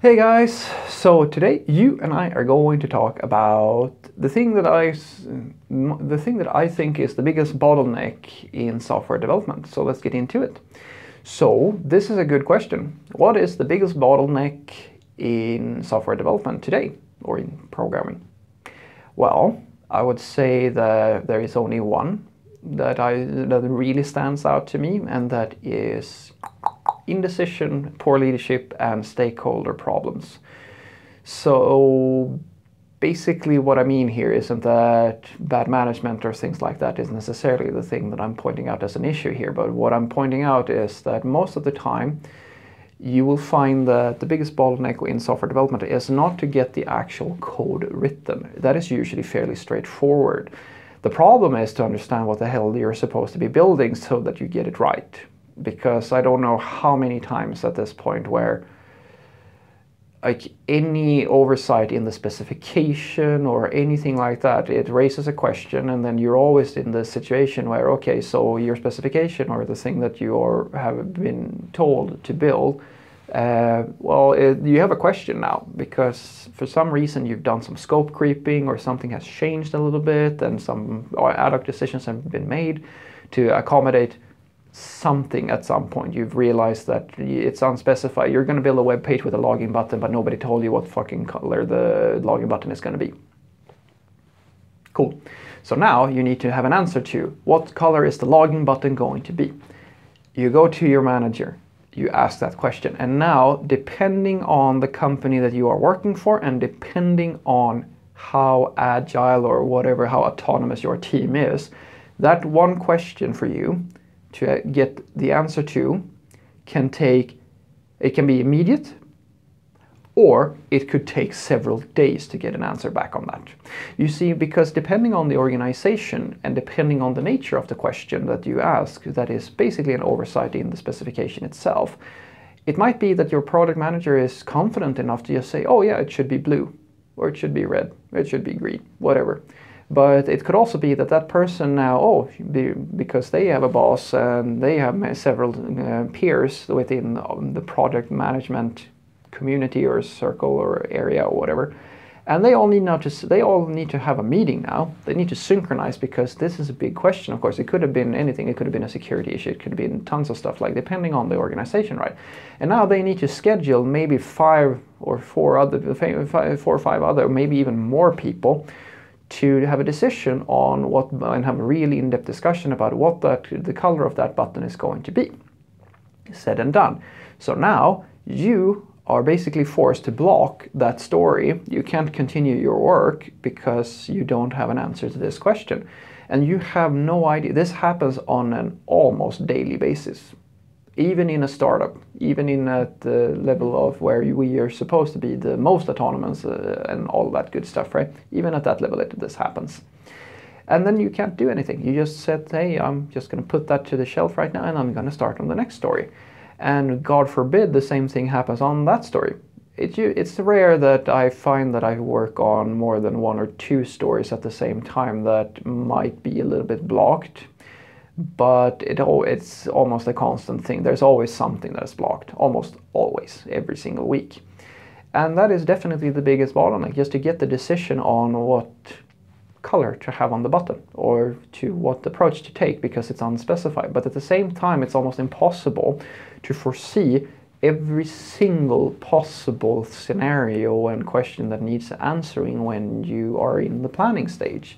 Hey guys, so today you and I are going to talk about the thing that I think is the biggest bottleneck in software development. So let's get into it. So this is a good question. What is the biggest bottleneck in software development today, or in programming? Well, I would say that there is only one that really stands out to me, and that is indecision, poor leadership, and stakeholder problems. So basically what I mean here isn't that bad management or things like that is necessarily the thing that I'm pointing out as an issue here, but what I'm pointing out is that most of the time you will find that the biggest bottleneck in software development is not to get the actual code written. That is usually fairly straightforward. The problem is to understand what the hell you're supposed to be building so that you get it right. Because I don't know how many times at this point where like any oversight in the specification or anything like that, it raises a question, and then you're always in the situation where, okay, so your specification or the thing that you have been told to build, you have a question now because for some reason you've done some scope creeping or something has changed a little bit and some ad hoc decisions have been made to accommodate something. At some point you've realized that it's unspecified. You're going to build a web page with a login button, but nobody told you what fucking color the login button is going to be. Cool. So now you need to have an answer to what color is the login button going to be. You go to your manager, you ask that question, and now depending on the company that you are working for and depending on how agile or whatever, how autonomous your team is, that one question for you to get the answer to can be immediate, or it could take several days to get an answer back on that. You see, because depending on the organization and depending on the nature of the question that you ask, that is basically an oversight in the specification itself. It might be that your product manager is confident enough to just say, oh yeah, it should be blue, or it should be red, it should be green, whatever. But it could also be that that person now, because they have a boss and they have several peers within the product management community or circle or area or whatever, and they all need to have a meeting now. They need to synchronize because this is a big question. Of course, it could have been anything. It could have been a security issue. It could have been tons of stuff, like depending on the organization, right? And now they need to schedule maybe four or five other, maybe even more people to have a decision on what, and have a really in-depth discussion about what the color of that button is going to be. Said and done. So now you are basically forced to block that story. You can't continue your work because you don't have an answer to this question. And you have no idea. This happens on an almost daily basis. Even in a startup, even in at the level of where we are supposed to be the most autonomous and all that good stuff, right? Even at that level, this happens. And then you can't do anything. You just said, hey, I'm just going to put that to the shelf right now and I'm going to start on the next story. And God forbid the same thing happens on that story. It's rare that I find that I work on more than one or two stories at the same time that might be a little bit blocked. But it's almost a constant thing. There's always something that's blocked, almost always, every single week. And that is definitely the biggest bottleneck, just to get the decision on what color to have on the button or to what approach to take because it's unspecified. But at the same time, it's almost impossible to foresee every single possible scenario and question that needs answering when you are in the planning stage.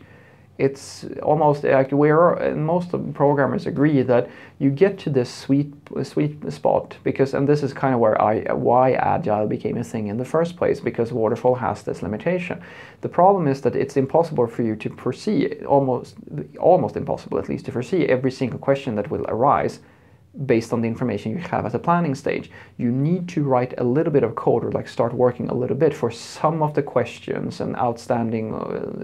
It's almost like most of the programmers agree that you get to this sweet spot because, and this is kind of why agile became a thing in the first place, because waterfall has this limitation. The problem is that it's impossible for you to foresee, almost impossible at least, to foresee every single question that will arise based on the information you have at the planning stage. You need to write a little bit of code or like start working a little bit for some of the questions and outstanding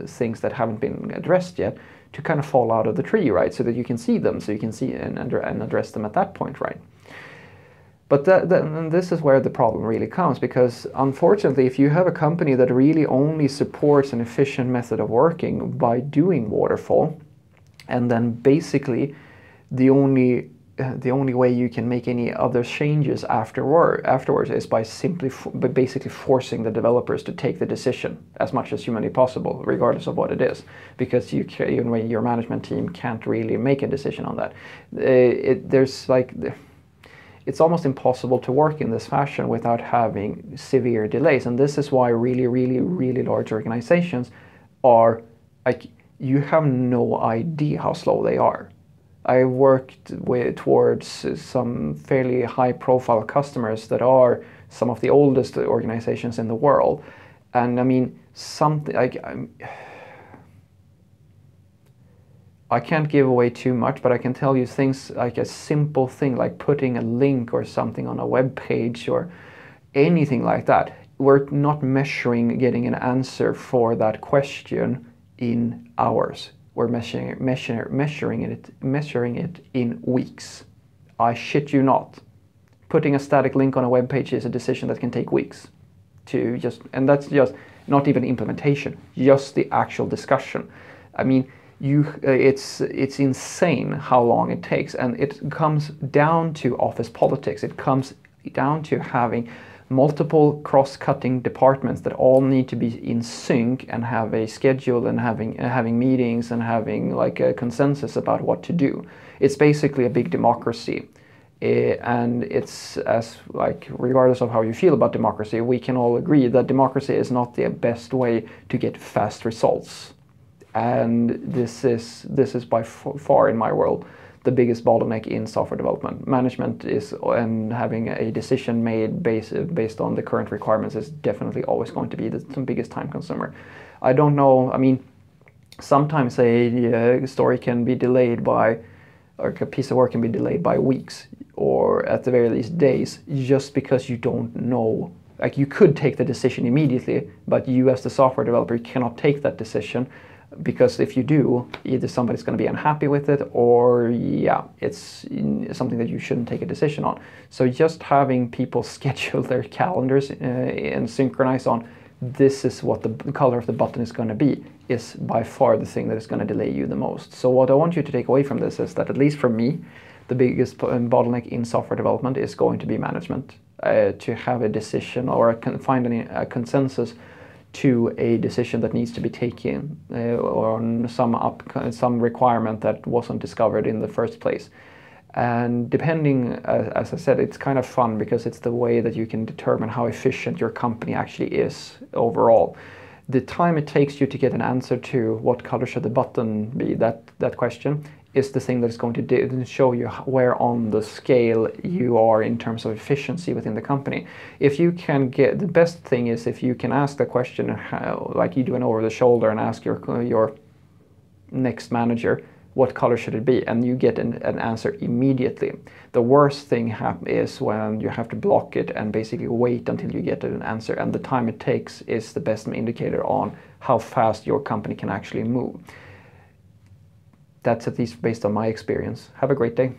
things that haven't been addressed yet to kind of fall out of the tree, right? So that you can see them, so you can see and address them at that point, right? But this is where the problem really comes, because unfortunately if you have a company that really only supports an efficient method of working by doing waterfall, and then basically the only the only way you can make any other changes afterwards is by basically forcing the developers to take the decision as much as humanly possible, regardless of what it is, because you even when your management team can't really make a decision on that. It's almost impossible to work in this fashion without having severe delays, and this is why really large organizations are like, you have no idea how slow they are. I worked towards some fairly high-profile customers that are some of the oldest organizations in the world, and I mean something. I can't give away too much, but I can tell you things like a simple thing like putting a link or something on a web page or anything like that. We're not measuring getting an answer for that question in hours. We're measuring it in weeks. I shit you not. Putting a static link on a web page is a decision that can take weeks to just, and that's just not even implementation, just the actual discussion. I mean, it's insane how long it takes, and it comes down to office politics. It comes down to having multiple cross-cutting departments that all need to be in sync and have a schedule and having meetings and having like a consensus about what to do. It's basically a big democracy, and it's as like regardless of how you feel about democracy, we can all agree that democracy is not the best way to get fast results. And this is by far in my world the biggest bottleneck in software development. Management is, and having a decision made based on the current requirements is definitely always going to be the biggest time consumer. I don't know, I mean, sometimes a story can be delayed by, or a piece of work can be delayed by weeks, or at the very least days, just because you don't know. Like, you could take the decision immediately, but you as the software developer cannot take that decision, because if you do, either somebody's going to be unhappy with it, or yeah, it's something that you shouldn't take a decision on. So just having people schedule their calendars and synchronize on this is what the color of the button is going to be is by far the thing that is going to delay you the most. So what I want you to take away from this is that, at least for me, the biggest bottleneck in software development is going to be management. To have a decision or find a consensus to a decision that needs to be taken on some requirement that wasn't discovered in the first place. And depending, as I said, it's kind of fun because it's the way that you can determine how efficient your company actually is overall. The time it takes you to get an answer to what color should the button be, that question, is the thing that's going to show you where on the scale you are in terms of efficiency within the company. If you can get, the best thing is if you can ask the question how, like you do an over the shoulder, and ask your next manager, what color should it be? And you get an answer immediately. The worst thing is when you have to block it and basically wait until you get an answer, and the time it takes is the best indicator on how fast your company can actually move. That's at least based on my experience. Have a great day.